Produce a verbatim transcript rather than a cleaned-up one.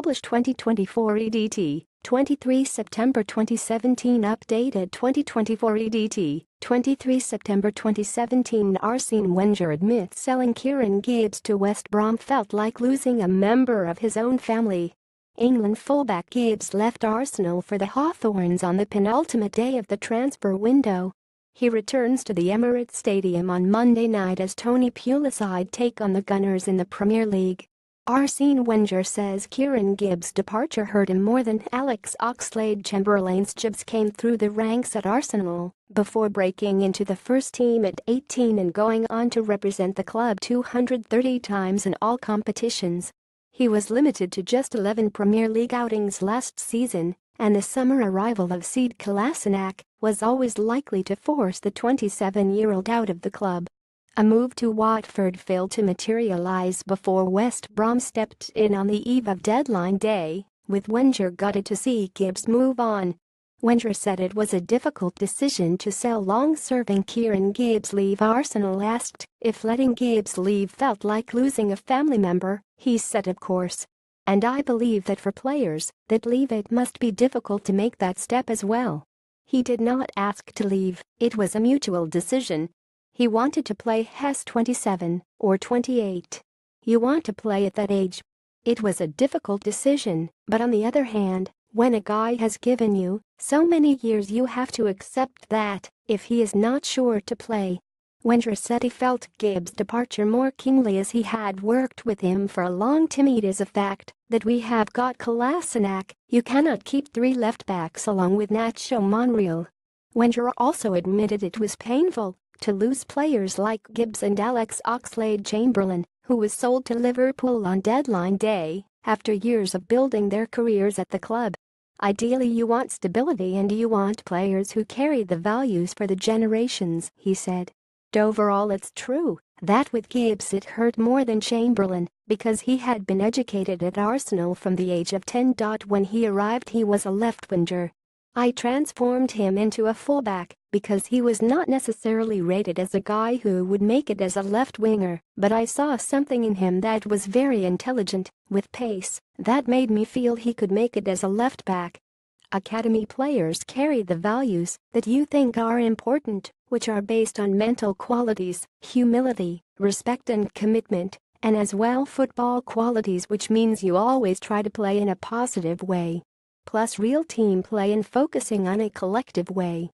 published twenty twenty-four E D T, twenty-third of September twenty seventeen updated twenty twenty-four E D T, twenty-third of September twenty seventeen Arsene Wenger admits selling Kieran Gibbs to West Brom felt like losing a member of his own family. England fullback Gibbs left Arsenal for the Hawthorns on the penultimate day of the transfer window. He returns to the Emirates Stadium on Monday night as Tony Pulis eyed take on the Gunners in the Premier League. Arsene Wenger says Kieran Gibbs' departure hurt him more than Alex Oxlade-Chamberlain's. Gibbs came through the ranks at Arsenal before breaking into the first team at eighteen and going on to represent the club two hundred thirty times in all competitions. He was limited to just eleven Premier League outings last season, and the summer arrival of Sead Kolasinac was always likely to force the twenty-seven-year-old out of the club. A move to Watford failed to materialise before West Brom stepped in on the eve of deadline day, with Wenger gutted to see Gibbs move on. Wenger said it was a difficult decision to sell long-serving Kieran Gibbs. Leave Arsenal asked if letting Gibbs leave felt like losing a family member. He said, "Of course. And I believe that for players that leave it must be difficult to make that step as well. He did not ask to leave, it was a mutual decision. He wanted to play Hess twenty-seven or twenty-eight. You want to play at that age. It was a difficult decision, but on the other hand, when a guy has given you so many years you have to accept that if he is not sure to play." Wenger said he felt Gibbs' departure more keenly as he had worked with him for a long time. "It is a fact that we have got Kolasinac. You cannot keep three left-backs along with Nacho Monreal." Wenger also admitted it was painful to lose players like Gibbs and Alex Oxlade-Chamberlain, who was sold to Liverpool on deadline day after years of building their careers at the club. "Ideally you want stability and you want players who carry the values for the generations," he said. Overall, it's true that with Gibbs it hurt more than Chamberlain because he had been educated at Arsenal from the age of ten. When he arrived he was a left-winger. I transformed him into a fullback because he was not necessarily rated as a guy who would make it as a left-winger, but I saw something in him that was very intelligent, with pace, that made me feel he could make it as a left-back." Academy players carry the values that you think are important, which are based on mental qualities, humility, respect and commitment, and as well football qualities, which means you always try to play in a positive way. Plus real team play and focusing on a collective way.